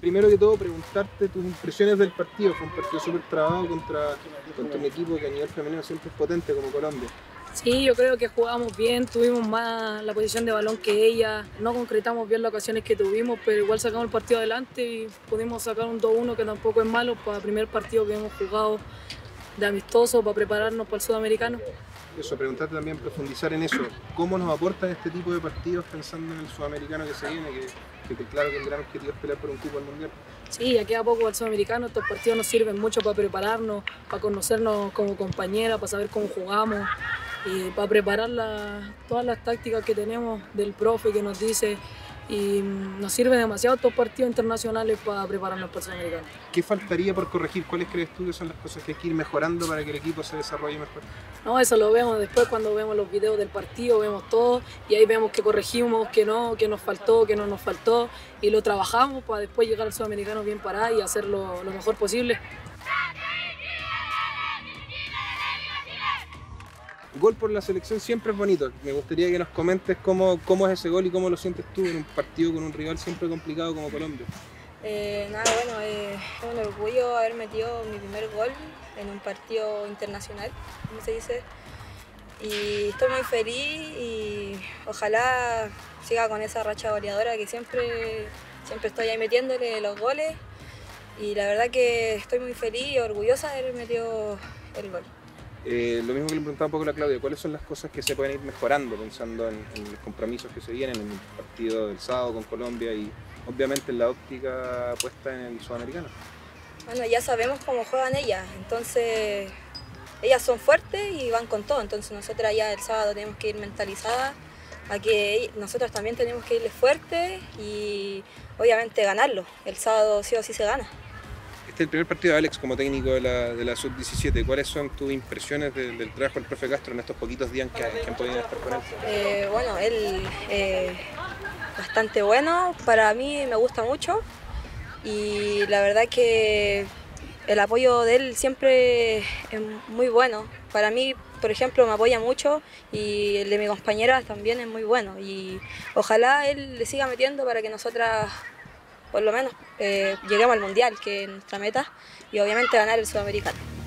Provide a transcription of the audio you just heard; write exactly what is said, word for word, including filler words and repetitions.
primero que todo, preguntarte tus impresiones del partido. Fue un partido súper trabado contra, contra un equipo que a nivel femenino siempre es potente como Colombia. Sí, yo creo que jugamos bien, tuvimos más la posición de balón que ella, no concretamos bien las ocasiones que tuvimos, pero igual sacamos el partido adelante y pudimos sacar un dos uno que tampoco es malo para el primer partido que hemos jugado de amistoso para prepararnos para el sudamericano. Eso, preguntarte también, profundizar en eso, ¿cómo nos aportan este tipo de partidos pensando en el sudamericano que se viene? Que, que claro que el gran objetivo es pelear por un cupo al mundial. Sí, aquí a poco al sudamericano estos partidos nos sirven mucho para prepararnos, para conocernos como compañeras, para saber cómo jugamos. Y para preparar la, todas las tácticas que tenemos del profe que nos dice y nos sirven demasiado estos partidos internacionales para prepararnos para el sudamericano. ¿Qué faltaría por corregir? ¿Cuáles crees tú que son las cosas que hay que ir mejorando para que el equipo se desarrolle mejor? No, eso lo vemos después cuando vemos los videos del partido, vemos todo y ahí vemos que corregimos, que no, que nos faltó, que no nos faltó y lo trabajamos para después llegar al sudamericano bien parado y hacerlo lo mejor posible. Gol por la selección siempre es bonito. Me gustaría que nos comentes cómo, cómo es ese gol y cómo lo sientes tú en un partido con un rival siempre complicado como Colombia. Eh, nada, bueno, eh, es un orgullo haber metido mi primer gol en un partido internacional, como se dice. Y estoy muy feliz y ojalá siga con esa racha goleadora que siempre, siempre estoy ahí metiéndole los goles. Y la verdad que estoy muy feliz y orgullosa de haber metido el gol. Eh, lo mismo que le preguntaba un poco a la Claudia, ¿cuáles son las cosas que se pueden ir mejorando pensando en, en los compromisos que se vienen, en el partido del sábado con Colombia y obviamente en la óptica puesta en el sudamericano? Bueno, ya sabemos cómo juegan ellas, entonces ellas son fuertes y van con todo, entonces nosotras ya el sábado tenemos que ir mentalizadas a que nosotras también tenemos que irles fuerte y obviamente ganarlo, el sábado sí o sí se gana. Este es el primer partido de Alex como técnico de la, de la sub diecisiete. ¿Cuáles son tus impresiones del, del trabajo del profe Castro en estos poquitos días que, que han podido estar con él? Eh, bueno, él eh, bastante bueno, para mí me gusta mucho y la verdad que el apoyo de él siempre es muy bueno. Para mí, por ejemplo, me apoya mucho y el de mi compañera también es muy bueno y ojalá él le siga metiendo para que nosotras por lo menos eh, lleguemos al mundial, que es nuestra meta, y obviamente ganar el sudamericano.